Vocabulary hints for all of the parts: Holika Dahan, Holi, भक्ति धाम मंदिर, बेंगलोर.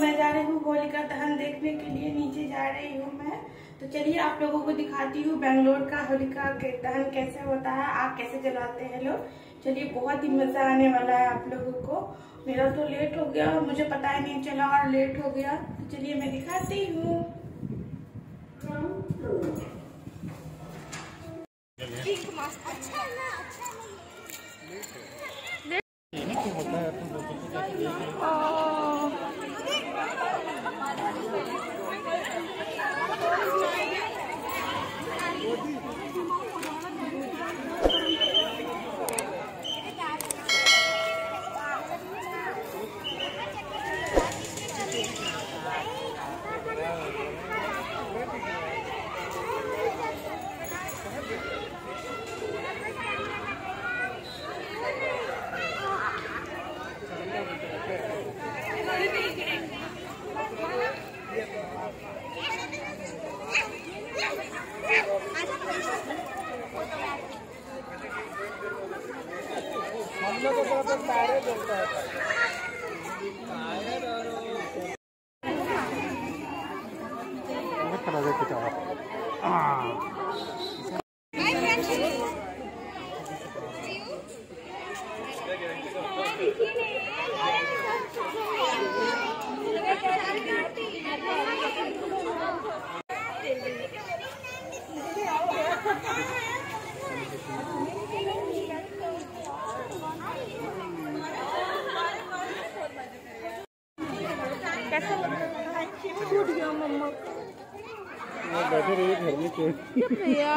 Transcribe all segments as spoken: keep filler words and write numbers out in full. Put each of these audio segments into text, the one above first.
मैं जा रही हूँ होलिका दहन देखने के लिए, नीचे जा रही हूँ मैं। तो चलिए आप लोगों को दिखाती हूँ बेंगलोर का होलिका दहन कैसे होता है, आग कैसे जलाते हैं लोग। चलिए, बहुत ही मज़ा आने वाला है आप लोगों को। मेरा तो लेट हो गया, मुझे पता ही नहीं चला और लेट हो गया। तो चलिए मैं दिखाती हूँ।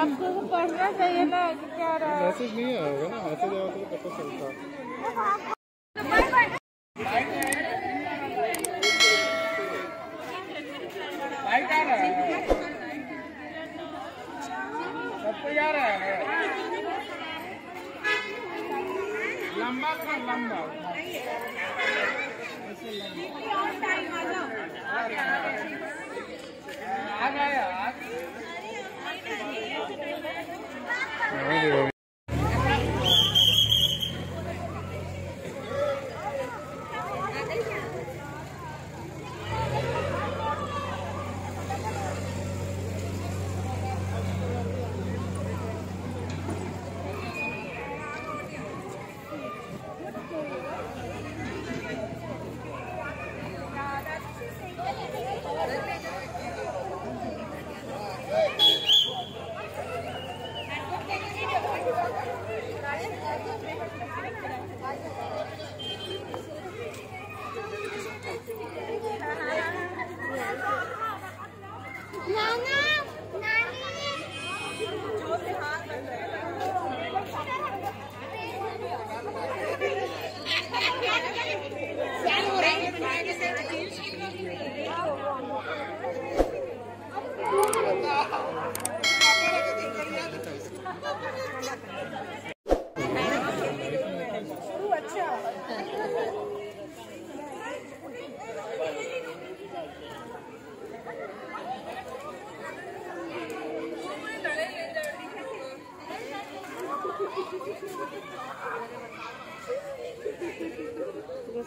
आपको पढ़ना चाहिए ना, क्या मैसेज नहीं आएगा ना, मैसेज आएगा तो पता चलता। सबको जा रहा है लंबा था लंबा आ गया Thank you.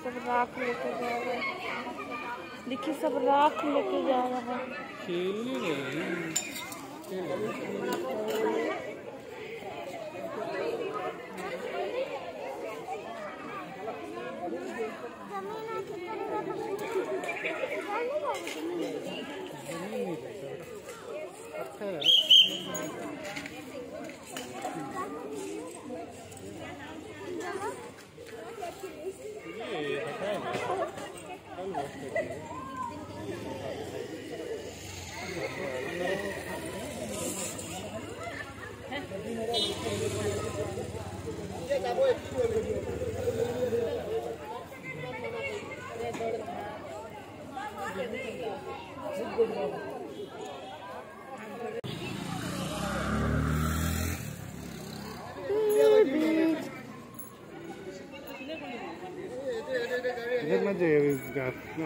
सब राख लेके जा रहा है, देखिए सब राख लेके जा रहा है। खेलने नहीं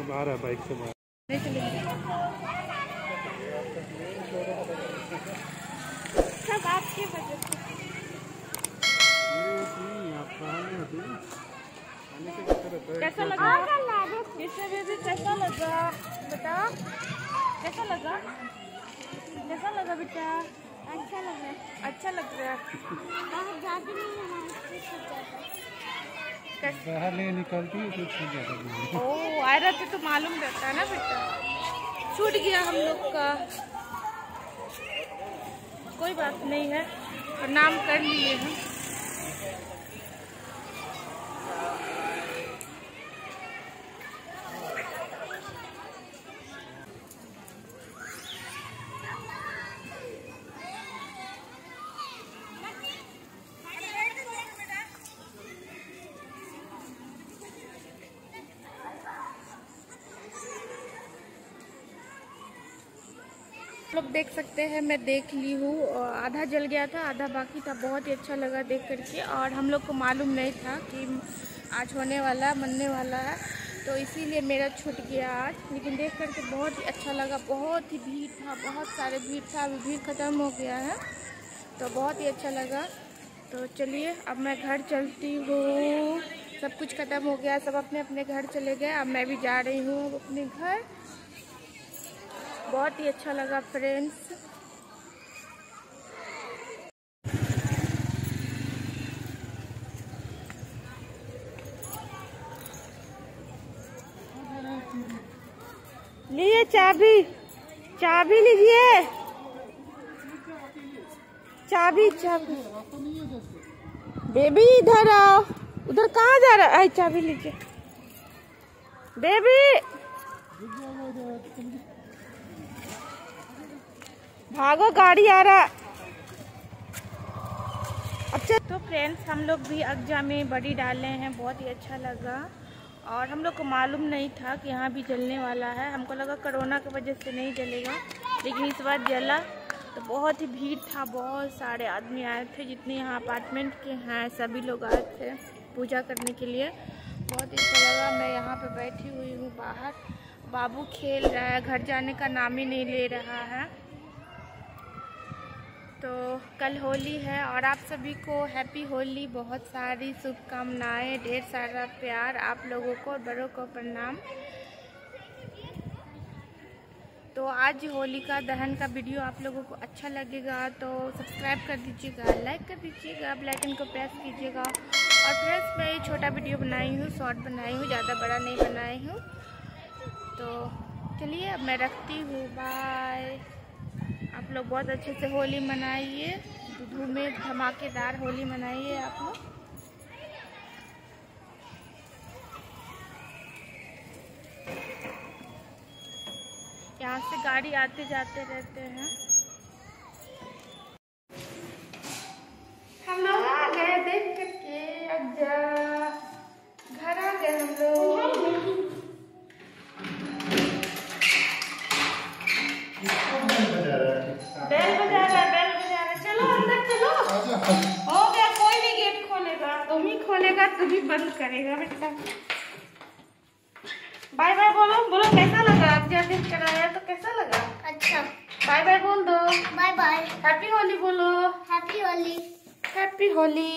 बाहर है, बाइक से बाहर सब आपके वजह से। कैसा लगा? कैसा लगा? अच्छा अच्छा लग रहा है, अच्छा लग रहा है। जाती नहीं बाहर नहीं निकलती है। ओह आ रहा था तो मालूम रहता है ना बेटा। छूट गया हम लोग का, कोई बात नहीं है। प्रणाम कर लिए हम। लोग देख सकते हैं, मैं देख ली हूँ। आधा जल गया था, आधा बाकी था। बहुत ही अच्छा लगा देख करके, और हम लोग को मालूम नहीं था कि आज होने वाला बनने वाला है, तो इसीलिए मेरा छूट गया आज। लेकिन देख करके बहुत ही अच्छा लगा। बहुत ही भीड़ था, बहुत सारे भीड़ था। अभी भीड़ ख़त्म हो गया है, तो बहुत ही अच्छा लगा। तो चलिए अब मैं घर चलती हूँ। सब कुछ ख़त्म हो गया, सब अपने अपने घर चले गए। अब मैं भी जा रही हूँ अपने घर। बहुत ही अच्छा लगा फ्रेंड्स। लिए चाबी, चाबी लीजिए, चाबी चाबी। बेबी इधर आओ, उधर कहाँ जा रहा है? चाबी लीजिए बेबी। भागो, गाड़ी आ रहा। अच्छा तो फ्रेंड्स, हम लोग भी अगजा में बड़ी डाले हैं। बहुत ही अच्छा लगा, और हम लोग को मालूम नहीं था कि यहाँ भी जलने वाला है। हमको लगा कोरोना की वजह से नहीं जलेगा, लेकिन इस बार जला। तो बहुत ही भीड़ था, बहुत सारे आदमी आए थे। जितने यहाँ अपार्टमेंट के हैं सभी लोग आए थे पूजा करने के लिए। बहुत ही अच्छा लगा। मैं यहाँ पर बैठी हुई हूँ बाहर। बाबू खेल रहा है, घर जाने का नाम ही नहीं ले रहा है। तो कल होली है, और आप सभी को हैप्पी होली, बहुत सारी शुभकामनाएं, ढेर सारा प्यार। आप लोगों को, बड़ों को प्रणाम। तो आज होलिका दहन का वीडियो आप लोगों को अच्छा लगेगा तो सब्सक्राइब कर दीजिएगा, लाइक कर दीजिएगा, बेल आइकन को प्रेस कीजिएगा। और फ्रेंड्स, मैं ये छोटा वीडियो बनाई हूँ, शॉर्ट बनाई हूँ, ज़्यादा बड़ा नहीं बनाई हूँ। तो चलिए अब मैं रखती हूँ, बाय। आप लोग बहुत अच्छे से होली मनाइए, धूम में धमाकेदार होली मनाइए आप लोग। यहाँ से गाड़ी आते जाते रहते हैं। हम लोग आ गए देख करके, अज्जा घर आ गए हम लोग। बेल बजा रहा है, बेल बजा रहा है। चलो अंदर चलो। हो गया, कोई नहीं गेट खोलेगा। तुम ही खोलेगा, तुम ही बंद करेगा बेटा। बाय बाय बोलो, बोलो कैसा लगा? आज जब दिन कराया तो कैसा लगा? अच्छा। बाय बाय बोल दो। Bye bye. हैप्पी होली बोलो। हैप्पी होली। हैप्पी होली।